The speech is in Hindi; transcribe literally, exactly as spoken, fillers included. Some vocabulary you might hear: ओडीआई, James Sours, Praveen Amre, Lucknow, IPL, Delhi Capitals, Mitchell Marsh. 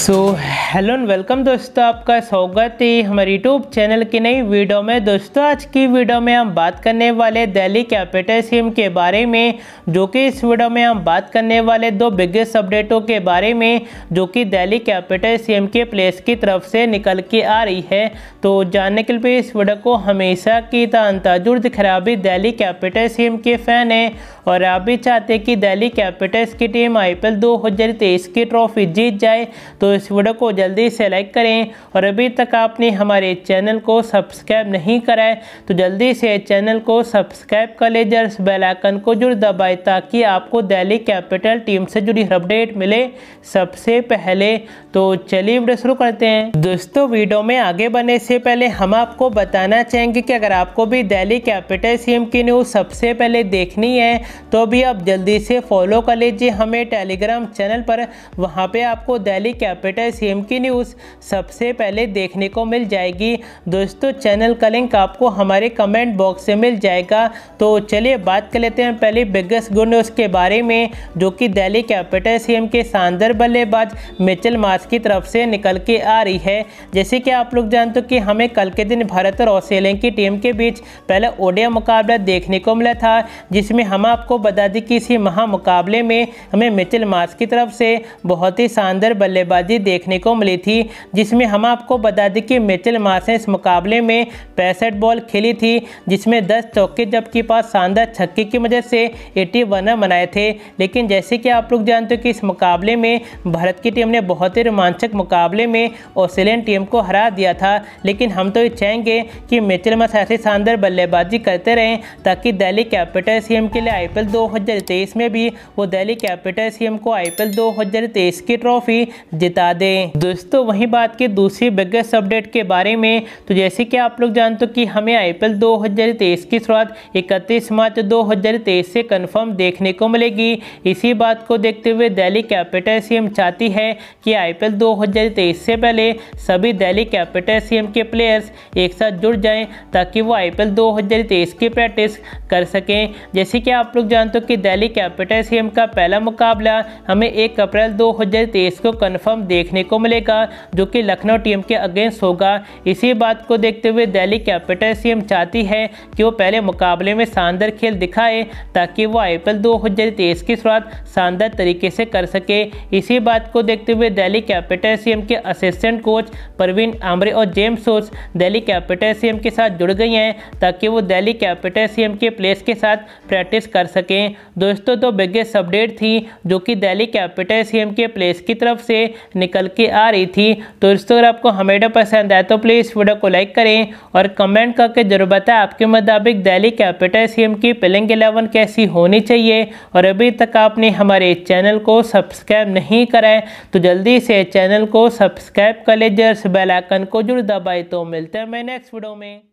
सो हेलो एंड वेलकम दोस्तों, आपका स्वागत है हमारे यूट्यूब चैनल की नई वीडियो में। दोस्तों आज की वीडियो में हम बात करने वाले दिल्ली कैपिटल्स टीम के बारे में, जो कि इस वीडियो में हम बात करने वाले दो बिगेस्ट अपडेटों के बारे में जो कि दिल्ली कैपिटल्स टीम के प्लेयर्स की तरफ से निकल के आ रही है। तो जानने के लिए इस वीडियो को हमेशा की तजुर दिख रहा। अभी दिल्ली कैपिटल्स टीम के फ़ैन हैं और आप भी चाहते कि दिल्ली कैपिटल्स की टीम आई पी एल दो हज़ार तेईस की ट्रॉफी जीत जाए तो इस वीडियो को जल्दी से लाइक करें। और अभी तक आपने हमारे चैनल को सब्सक्राइब नहीं करा है तो जल्दी से चैनल को सब्सक्राइब कर ले, जरूर बेल आइकन को जरूर दबाएं ताकि आपको दिल्ली कैपिटल टीम से जुड़ी अपडेट मिले सबसे पहले। तो चलिए वीडियो शुरू करते हैं। दोस्तों वीडियो में आगे बढ़ने से पहले हम आपको बताना चाहेंगे कि अगर आपको भी दिल्ली कैपिटल टीम की न्यूज़ सबसे पहले देखनी है तो भी आप जल्दी से फॉलो कर लीजिए हमें टेलीग्राम चैनल पर। वहाँ पर आपको दिल्ली कैपिटल टीम की न्यूज़ सबसे पहले देखने को मिल जाएगी। दोस्तों चैनल का लिंक आपको हमारे कमेंट बॉक्स से मिल जाएगा। तो चलिए बात कर लेते हैं पहले बिगेस्ट गुड न्यूज़ के बारे में जो कि दिल्ली कैपिटल टीम के शानदार बल्लेबाज मिचेल मार्श की तरफ से निकल के आ रही है। जैसे कि आप लोग जानते हो कि हमें कल के दिन भारत और ऑस्ट्रेलिया की टीम के बीच पहला ओडीआई मुकाबला देखने को मिला था, जिसमें हम आपको बता दें कि इसी महामुकाबले में हमें मिचेल मार्श की तरफ से बहुत ही शानदार बल्लेबाज देखने को मिली थी, जिसमें हम आपको बता दें कि मिचेल मार्श ने इस मुकाबले में पैंसठ बॉल खेली थी, जिसमें दस चौके जबकि पांच शानदार छक्के की मदद से एटी वन बनाए थे। लेकिन जैसे कि आप लोग जानते हो कि इस मुकाबले में भारत की टीम ने बहुत ही रोमांचक मुकाबले में ऑस्ट्रेलियन टीम को हरा दिया था। लेकिन हम तो ये चाहेंगे कि मिचेल मार्श ऐसे शानदार बल्लेबाजी करते रहें ताकि दिल्ली कैपिटल्स टीम के लिए आई पी एल दो हज़ार तेईस में भी वो दिल्ली कैपिटल्स टीम को आई पी एल दो हज़ार तेईस की ट्रॉफी जिता दें। दोस्तों वहीं बात की दूसरी बिगेस्ट अपडेट के बारे में, तो जैसे कि आप लोग जानते हो कि हमें आईपीएल दो हज़ार तेईस की शुरुआत इकतीस मार्च दो हज़ार तेईस से कंफर्म देखने को मिलेगी। इसी बात को देखते हुए दिल्ली कैपिटल्स टीम चाहती है कि आईपीएल दो हज़ार तेईस से पहले सभी दिल्ली कैपिटल्स टीम के प्लेयर्स एक साथ जुड़ जाएं ताकि वो आईपीएल दो हज़ार तेईस की प्रैक्टिस कर सकें। जैसे कि आप लोग जानते हो कि दिल्ली कैपिटल्स टीम का पहला मुकाबला हमें एक अप्रैल दो हज़ार तेईस को कन्फर्म देखने को मिलेगा जो कि लखनऊ टीम के अगेंस्ट होगा। इसी बात को देखते हुए दिल्ली कैपिटल्स टीम चाहती है कि वो पहले मुकाबले में शानदार खेल दिखाए ताकि वो आईपीएल दो हज़ार तेईस की शुरुआत शानदार तरीके से कर सके। इसी बात को देखते हुए दिल्ली कैपिटल्स टीम के असिस्टेंट कोच प्रवीण आमरे और जेम्स सोर्स दिल्ली कैपिटल्स टीम के साथ जुड़ गई हैं ताकि वो दिल्ली कैपिटल्स टीम के प्लेयर्स के साथ प्रैक्टिस कर सकें। दोस्तों तो बिगेस्ट अपडेट थी जो कि दिल्ली कैपिटल्स टीम के प्लेयर्स की तरफ से निकल के आ रही थी। तो दोस्तों अगर आपको हमारा पसंद आए तो प्लीज़ वीडियो को लाइक करें और कमेंट करके जरूर बताएं आपके मुताबिक दिल्ली कैपिटल्स टीम की प्लेइंग इलेवन कैसी होनी चाहिए। और अभी तक आपने हमारे चैनल को सब्सक्राइब नहीं करा है तो जल्दी से चैनल को सब्सक्राइब कर ले, जरूर बेल आइकन को जरूर दबाएं। तो मिलते हैं मैं नेक्स्ट वीडियो में।